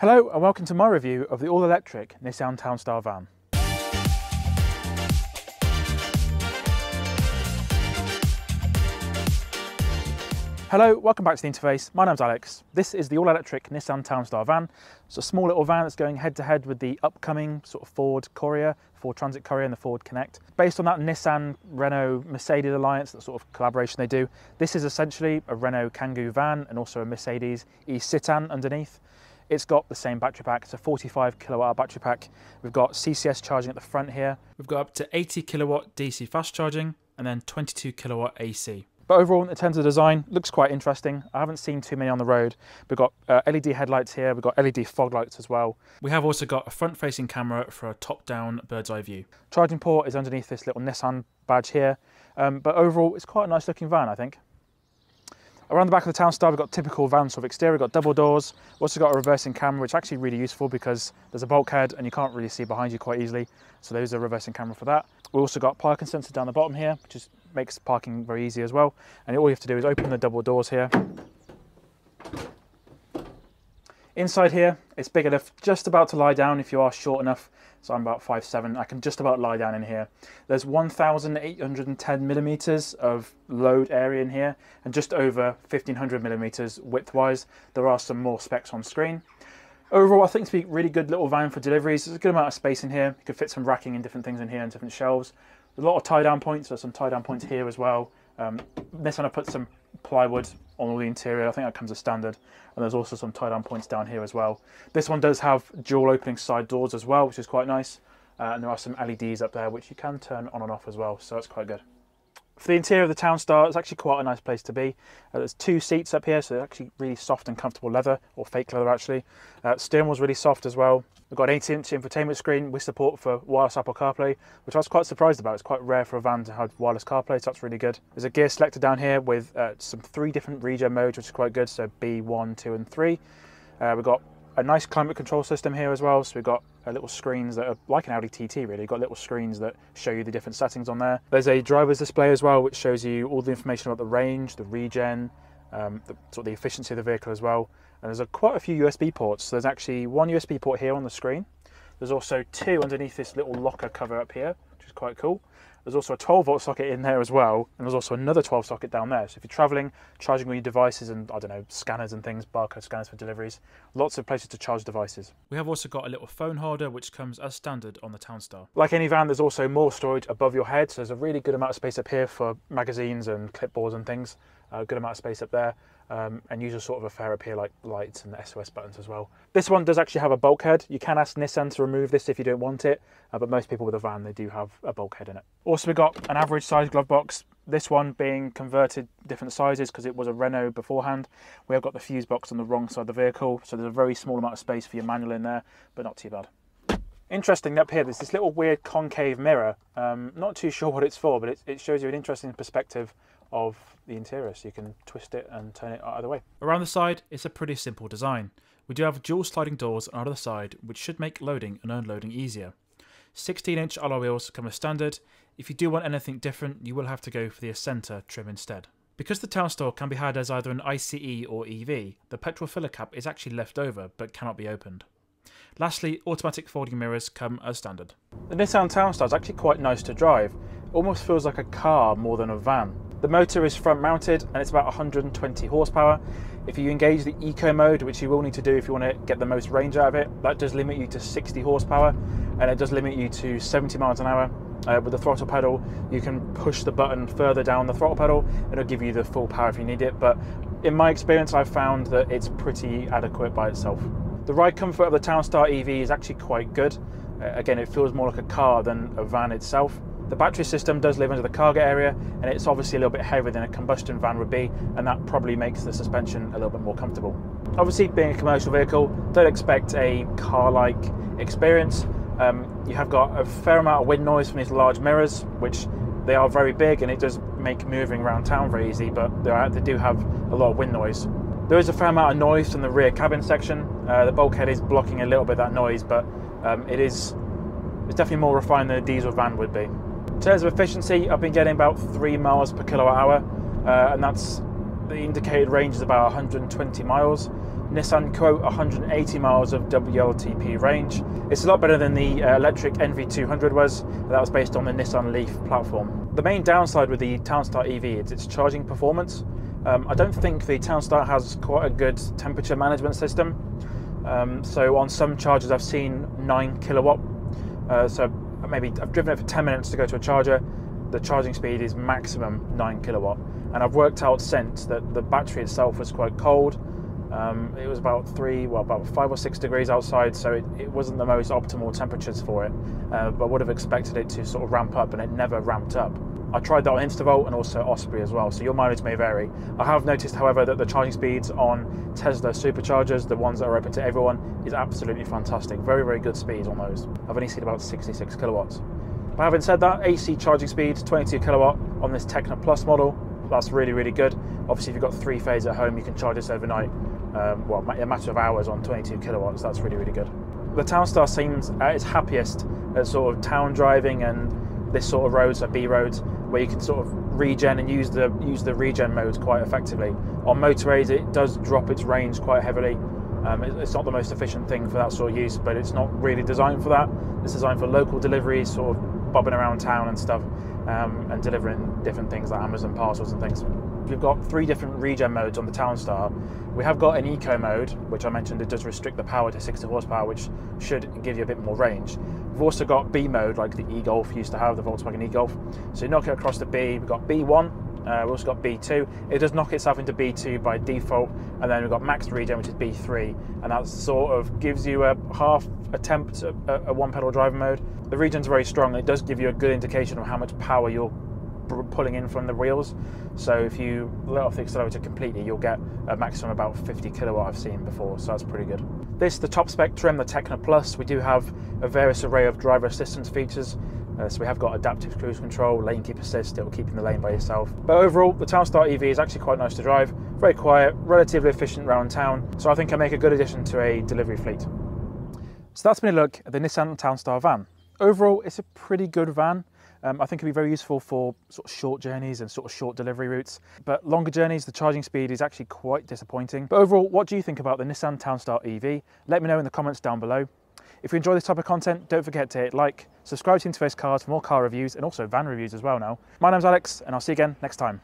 Hello and welcome to my review of the all-electric Nissan Townstar van. Hello, welcome back to the Interface. My name's Alex. This is the all-electric Nissan Townstar van. It's a small little van that's going head-to-head with the upcoming sort of Ford Courier, Ford Transit Courier and the Ford Connect. Based on that Nissan, Renault, Mercedes alliance, that sort of collaboration they do, this is essentially a Renault Kangoo van and also a Mercedes eCitan underneath. It's got the same battery pack. It's a 45 kilowatt battery pack. We've got CCS charging at the front here. We've got up to 80 kilowatt DC fast charging and then 22 kilowatt AC. But overall, in terms of design, looks quite interesting. I haven't seen too many on the road. We've got LED headlights here. We've got LED fog lights as well. We have also got a front-facing camera for a top-down bird's eye view. Charging port is underneath this little Nissan badge here. But overall, it's quite a nice looking van, I think. Around the back of the Townstar, we've got typical van sort of exterior. We've got double doors. We've also got a reversing camera, which is actually really useful because there's a bulkhead and you can't really see behind you quite easily. So there's a reversing camera for that. We've also got parking sensor down the bottom here, which is makes parking very easy as well. And all you have to do is open the double doors here. Inside here, it's big enough just about to lie down if you are short enough. So I'm about 5'7". I can just about lie down in here. There's 1,810 millimeters of load area in here and just over 1,500 millimeters width-wise. There are some more specs on screen. Overall, I think it's a really good little van for deliveries. There's a good amount of space in here. You could fit some racking and different things in here and different shelves. There's a lot of tie-down points. There's some tie-down points here as well. This one I put some plywood on all the interior. I think that comes as standard. And there's also some tie-down points down here as well. This one does have dual opening side doors as well, which is quite nice. And there are some LEDs up there, which you can turn on and off as well. So that's quite good. For the interior of the Townstar, it's actually quite a nice place to be. There's two seats up here, so they're actually really soft and comfortable leather, or fake leather actually. Steering wheel's really soft as well. We've got an 8-inch infotainment screen with support for wireless Apple CarPlay, which I was quite surprised about. It's quite rare for a van to have wireless CarPlay, so that's really good. There's a gear selector down here with three different regen modes, which is quite good, so B1, 2 and 3. We've got a nice climate control system here as well, so we've got little screens that are like an Audi TT really. You've got little screens that show you the different settings on there. There's a driver's display as well, which shows you all the information about the range, the regen, the efficiency of the vehicle as well. And there's quite a few USB ports. So there's actually one USB port here on the screen. There's also two underneath this little locker cover up here, which is quite cool. There's also a 12-volt socket in there as well, and there's also another 12 socket down there. So if you're traveling, charging all your devices and, I don't know, scanners and things, barcode scanners for deliveries, lots of places to charge devices. We have also got a little phone holder, which comes as standard on the Townstar. Like any van, there's also more storage above your head, so there's a really good amount of space up here for magazines and clipboards and things. A good amount of space up there, and usual sort of affair up here like lights and the SOS buttons as well. This one does actually have a bulkhead. You can ask Nissan to remove this if you don't want it, but most people with a van, they do have a bulkhead in it. Also, we got an average size glove box. This one being converted different sizes because it was a Renault beforehand. We have got the fuse box on the wrong side of the vehicle, so there's a very small amount of space for your manual in there, but not too bad. Interesting up here, there's this little weird concave mirror. Not too sure what it's for, but it shows you an interesting perspective of the interior, so you can twist it and turn it either way. Around the side, it's a pretty simple design. We do have dual sliding doors on either side, which should make loading and unloading easier. 16-inch alloy wheels come as standard. If you do want anything different, you will have to go for the Ascenta trim instead. Because the Townstar can be had as either an ICE or EV, the petrol filler cap is actually left over but cannot be opened. Lastly, automatic folding mirrors come as standard. The Nissan Townstar is actually quite nice to drive. It almost feels like a car more than a van. The motor is front mounted and it's about 120 horsepower. If you engage the eco mode, which you will need to do if you want to get the most range out of it, that does limit you to 60 horsepower and it does limit you to 70 miles an hour. With the throttle pedal, you can push the button further down the throttle pedal and it'll give you the full power if you need it. But in my experience, I've found that it's pretty adequate by itself. The ride comfort of the Townstar EV is actually quite good. Again, it feels more like a car than a van itself. The battery system does live under the cargo area and it's obviously a little bit heavier than a combustion van would be, and that probably makes the suspension a little bit more comfortable. Obviously, being a commercial vehicle, don't expect a car-like experience. You have got a fair amount of wind noise from these large mirrors, which they are very big and it does make moving around town very easy, but they do have a lot of wind noise. There is a fair amount of noise from the rear cabin section. The bulkhead is blocking a little bit of that noise, but it's definitely more refined than a diesel van would be. In terms of efficiency, I've been getting about 3 miles per kilowatt hour, and that's the indicated range is about 120 miles. Nissan quote 180 miles of WLTP range. It's a lot better than the electric NV200 was. That was based on the Nissan Leaf platform. The main downside with the Townstar EV is its charging performance. I don't think the Townstar has quite a good temperature management system. So on some chargers I've seen 9 kilowatt. So maybe I've driven it for 10 minutes to go to a charger. The charging speed is maximum 9 kilowatt. And I've worked out since that the battery itself was quite cold. It was about about 5 or 6 degrees outside, so it wasn't the most optimal temperatures for it. But I would have expected it to sort of ramp up, and it never ramped up. I tried that on Instavolt and also Osprey as well, so your mileage may vary. I have noticed, however, that the charging speeds on Tesla Superchargers, the ones that are open to everyone, is absolutely fantastic. Very, very good speeds on those. I've only seen about 66 kilowatts. But having said that, AC charging speed, 22 kilowatt on this Tecna Plus model. That's really, really good. Obviously, if you've got three phase at home, you can charge this overnight. Well, a matter of hours on 22 kilowatts. That's really, really good. The Townstar seems at its happiest at sort of town driving and this sort of roads, so B roads, where you can sort of regen and use the regen modes quite effectively. On motorways, it does drop its range quite heavily. It's not the most efficient thing for that sort of use, but it's not really designed for that. It's designed for local deliveries, sort of bobbing around town and stuff, and delivering different things like Amazon parcels and things. We've got three different regen modes on the Townstar. We have got an eco mode, which I mentioned it does restrict the power to 60 horsepower, which should give you a bit more range. We've also got B mode, like the E-Golf used to have, the Volkswagen E-Golf. So you knock it across to B, we've got B1, we've also got B2. It does knock itself into B2 by default, and then we've got max regen, which is B3, and that sort of gives you a half attempt at a one-pedal driving mode. The regen's very strong, and it does give you a good indication of how much power you're pulling in from the wheels. So if you let off the accelerator completely, you'll get a maximum about 50 kilowatt I've seen before, so that's pretty good. This, the top spec trim, the Tecna Plus, we do have a various array of driver assistance features. So we have got adaptive cruise control, lane keep assist, it will keep you in the lane by yourself. But overall, the Townstar EV is actually quite nice to drive, very quiet, relatively efficient around town, so I think I make a good addition to a delivery fleet. So that's been a look at the Nissan Townstar van. Overall, it's a pretty good van. I think it'd be very useful for sort of short journeys and sort of short delivery routes. But longer journeys, the charging speed is actually quite disappointing. But overall, what do you think about the Nissan Townstar EV? Let me know in the comments down below. If you enjoy this type of content, don't forget to hit like, subscribe to Interface Cars for more car reviews and also van reviews as well now. My name's Alex, and I'll see you again next time.